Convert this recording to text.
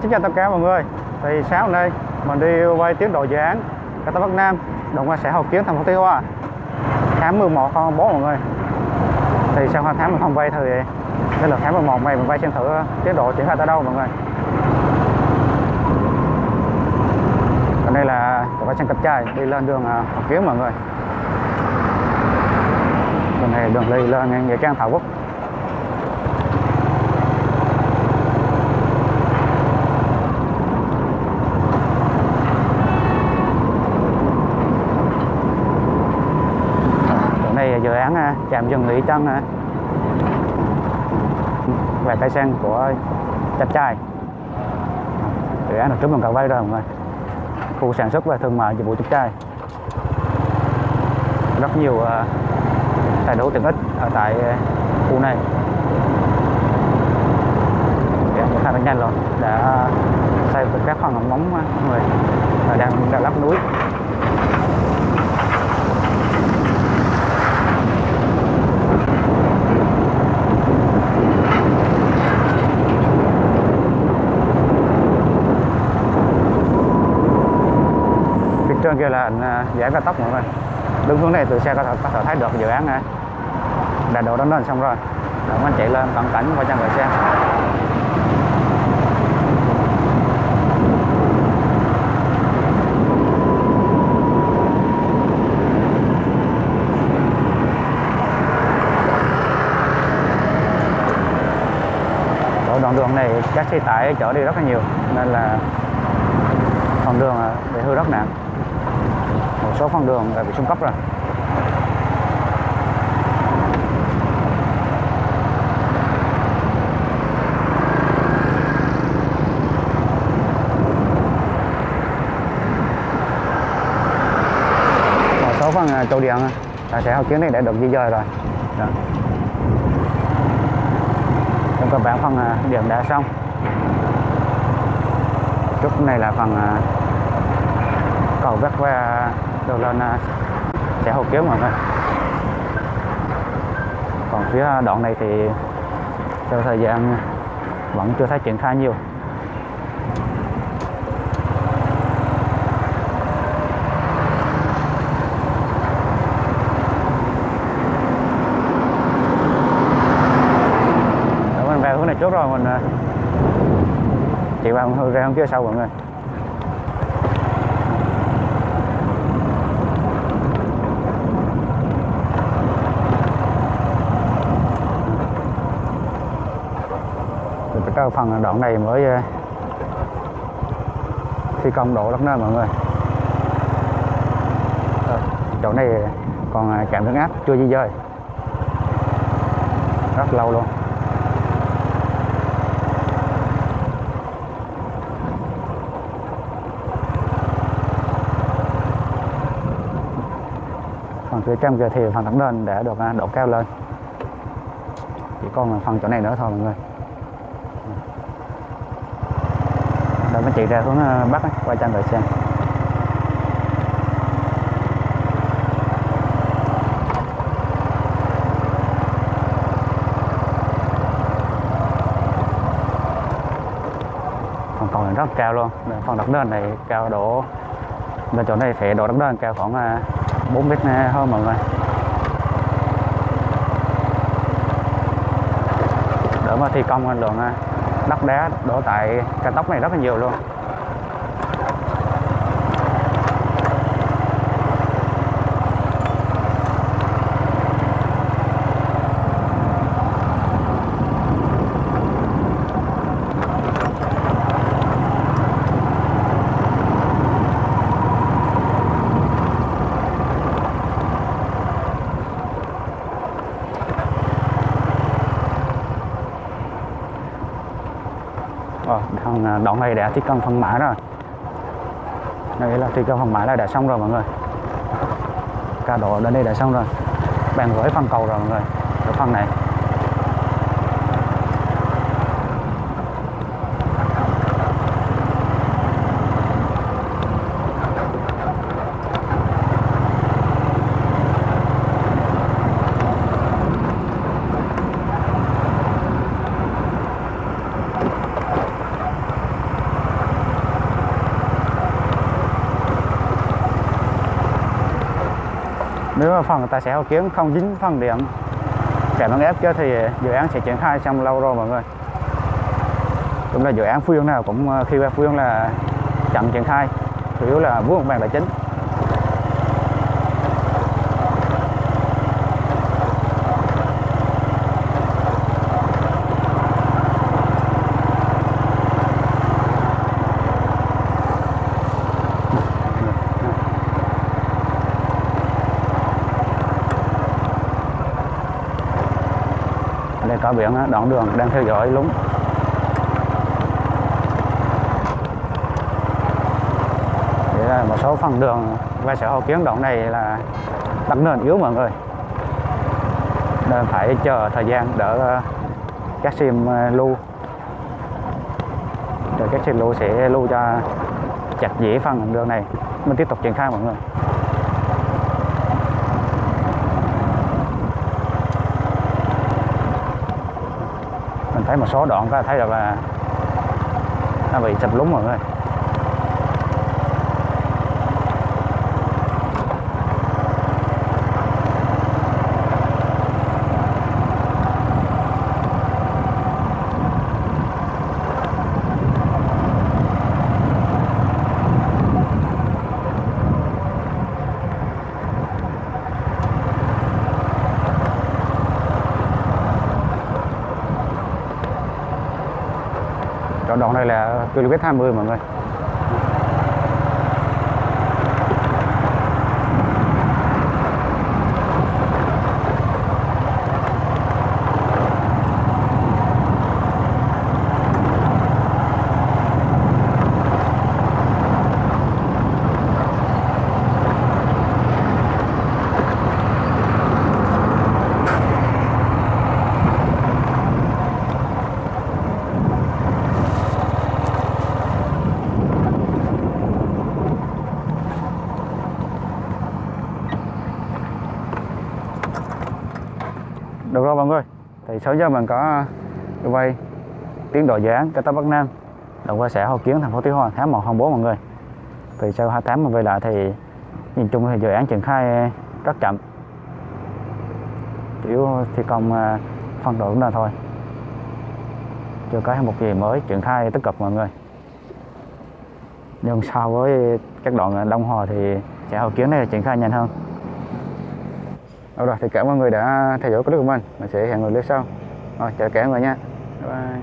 Xin chào tất cả mọi người. Thì sáng hôm nay mình đi quay tiến độ dự án cao tốc Bắc Nam, Đông Hòa, xã Hòa Kiến, thành phố Tuy Hòa, tháng 11 con bố mọi người. Thì sau 2 tháng mình không quay thử vậy, nên là tháng 11 này mình quay xem thử tiến độ triển khai tới đâu mọi người. Còn đây là tụi bay sang cặp trai đi lên đường Hòa Kiến mọi người. Đường này đường đi lên ngang nghĩa trang Thảo Quốc. Dự án trạm dừng nghỉ chân về cây sen của chạch trai, dự án là trước mình cậu bay rồi mọi người, khu sản xuất và thương mại dịch vụ chạch trai, rất nhiều đầy đủ tiện ích ở tại khu này. Dự án nhanh rồi, đã xây các phần hầm móng người và đang lắp núi. Trên kia là dự án cao tốc mọi người, đứng hướng này từ xe có thể thấy được dự án này, đại độ đón lên xong rồi, để anh chạy lên cận cảnh qua cho người xem. Đoạn đường này các xe tải chở đi rất là nhiều nên là phần đường bị hư rất nặng. Một số phần đường đã bị xuống cấp rồi. Một số phần trụ điện là xã Hòa Kiến này đã được di dời rồi. Đó. Trong các bạn phần điện đã xong. Trước này là phần cầu vắt qua đường lên xã Hòa Kiến mọi người. Còn phía đoạn này thì theo thời gian vẫn chưa thấy triển khai nhiều. Đó, mình về hướng này trước rồi mình chị bằng hư ra hướng kia sau mọi người. Phần đoạn này mới thi công đổ đất nên mọi người. Chỗ này còn trạm biến áp chưa di dời rất lâu luôn. Phần phía trong kia thì phần đất nền đã được độ cao lên, chỉ còn phần chỗ này nữa thôi mọi người. Rồi mới chạy ra hướng Bắc qua trang đợi xem. Phần cầu này rất cao luôn, phần đất nền này cao độ, bên chỗ này phải độ đất nền cao khoảng 4 mét hơn mọi người. Đỡ mà thi công lên lượng đất đá đổ tại cao tốc này rất là nhiều luôn. Đoạn này đã thi công phần mã rồi, đây là thi công phần mã là đã xong rồi mọi người. Cao độ đến đây đã xong rồi, bàn gửi phần cầu rồi mọi người. Ở phần này Nếu mà phần tài xế Hòa Kiến không dính phần điểm giảm bằng ép kia thì dự án sẽ triển khai trong lâu rồi mọi người. Đúng là dự án Phú Yên nào cũng khi qua Phú Yên là chậm triển khai, chủ yếu là vướng bằng là chính. Đây có biển đoạn đường đang theo dõi lúng. Đấy là một số phần đường qua xã Hòa Kiến đoạn này là đặt nền yếu mọi người, nên phải chờ thời gian đỡ các sim lưu. Rồi các sim lưu sẽ lưu cho chặt dĩ phần đường này mình tiếp tục triển khai mọi người. Thấy một số đoạn có thấy được là nó bị sập lún mọi người. Đoạn này là km 20 mọi người. Được rồi mọi người, thì sáng giờ mình có quay tiến độ dự án cao tốc Bắc Nam đoạn qua xã Hòa Kiến, thành phố Tuy Hòa, tháng 1, tháng 4 mọi người. Thì sau 2 tháng mình về lại thì nhìn chung thì dự án triển khai rất chậm, chỉ thi công phân đoạn cũng là thôi, chưa có một gì mới triển khai tích cực mọi người. Nhưng so với các đoạn Đông Hòa thì xã Hòa Kiến này là triển khai nhanh hơn. Được rồi, thì cảm ơn mọi người đã theo dõi clip của mình sẽ hẹn người clip sau. Rồi, chào cả mọi người nha. Bye bye.